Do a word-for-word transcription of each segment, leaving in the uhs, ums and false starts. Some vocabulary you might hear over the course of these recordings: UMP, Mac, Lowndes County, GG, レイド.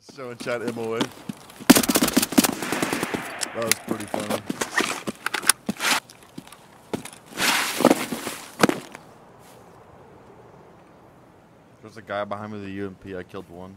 Let's show and chat M O A. That was pretty funny. There's a guy behind me with the U M P. I killed one.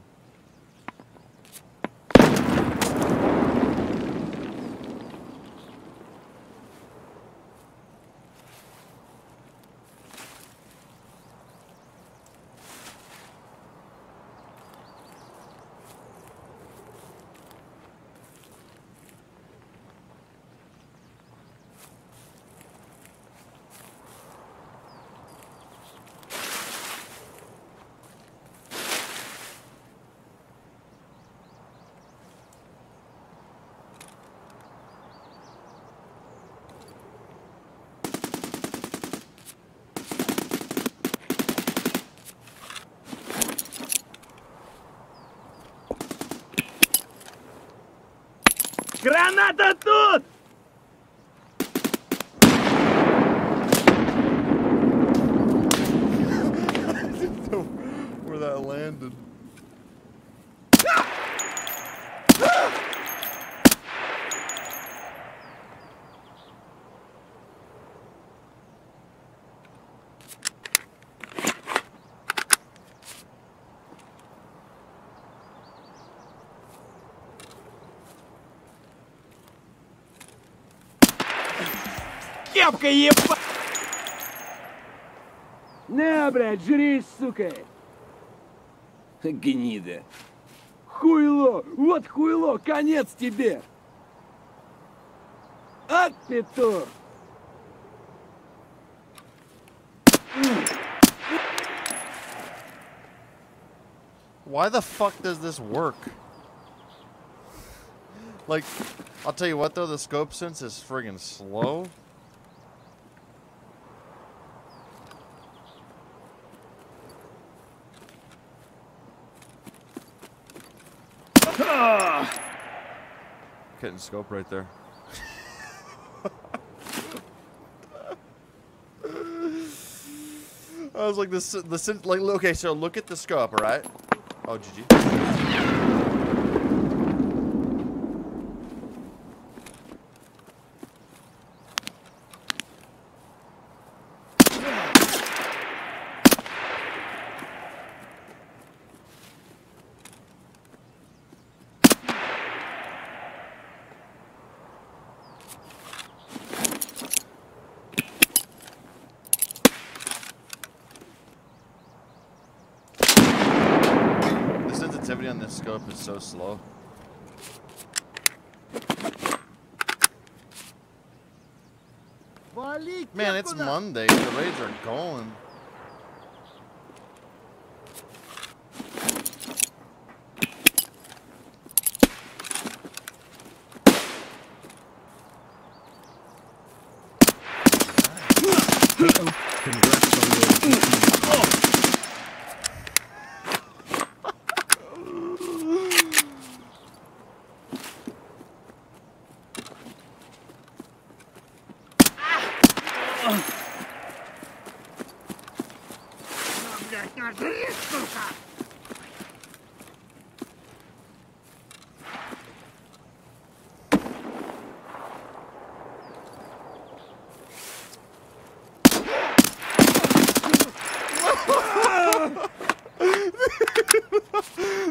Граната тут! I didn't know where that landed. Кепка, еба... На, блядь, жри, сука! Гнида! Хуйло! Вот хуйло! Конец тебе! От петух! Why the fuck does this work? Like, I'll tell you what though, the scope sense is friggin' slow. Hitting scope right there. I was like, this, the like, okay, so look at the scope, all right? Oh, G G. On this scope is so slow. Man, it's Monday. The raids are going.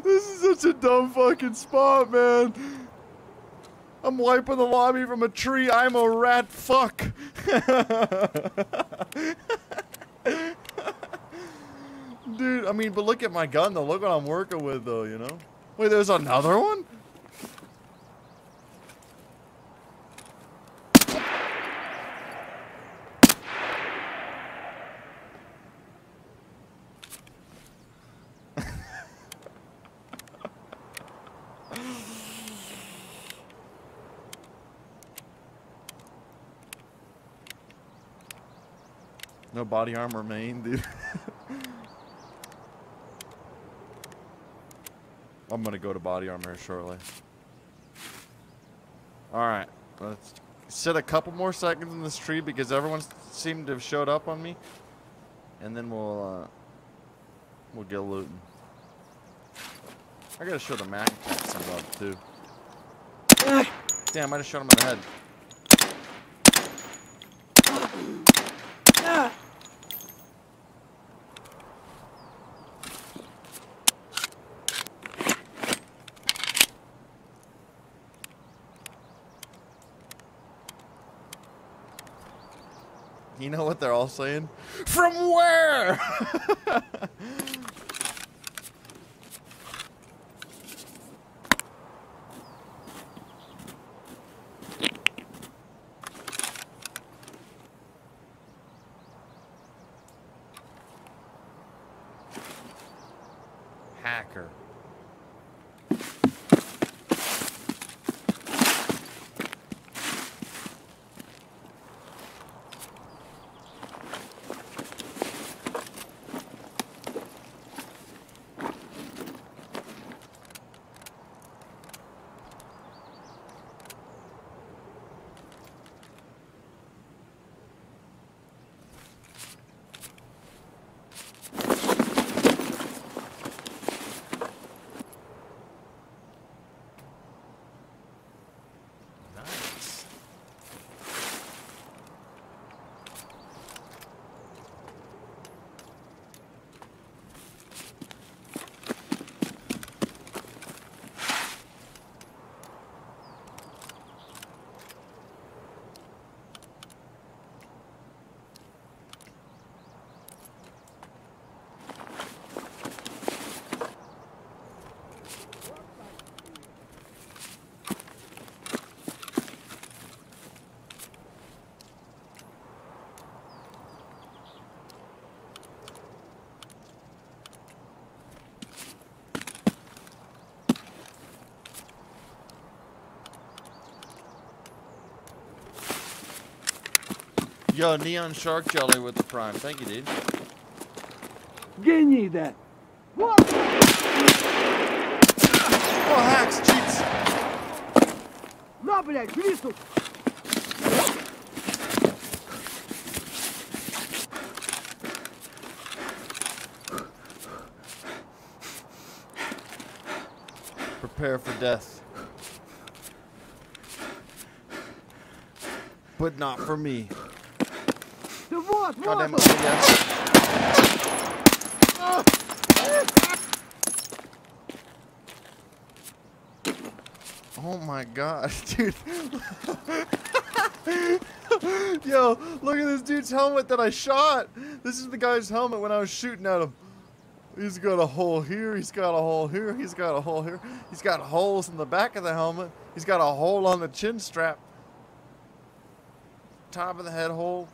This is such a dumb fucking spot, man. I'm wiping the lobby from a tree. I'm a rat fuck. Dude, I mean, but look at my gun though. Look what I'm working with though, you know? Wait, there's another one? No body armor main, dude. I'm gonna go to body armor shortly. Alright, let's sit a couple more seconds in this tree because everyone seemed to have showed up on me. And then we'll, uh, we'll get looting. I gotta show the Mac attack some love too. Damn, I just shot him in the head. You know what they're all saying? From where? Hacker. Yo, Neon Shark Jelly with the Prime. Thank you, dude. Give me that. What? Oh, hacks, cheats. Prepare for death. But not for me. God damn it, yeah. Oh my god, dude. Yo, look at this dude's helmet that I shot. This is the guy's helmet when I was shooting at him. He's got a hole here, he's got a hole here, he's got a hole here. He's got holes in the back of the helmet. He's got a hole on the chin strap. Top of the head hole.